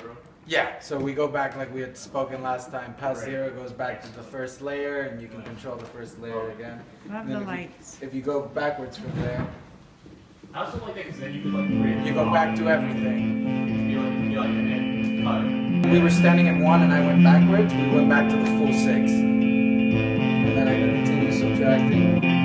0? Yeah, so we go back like we had spoken last time. Past 0 goes back to the first layer, and you can control the first layer again. Love the lights. If you go backwards from there, I also like that because then you can like you go back to everything. You're like an end cut. We were standing at 1, and I went backwards. We went back to the full 6, and then I continue subtracting.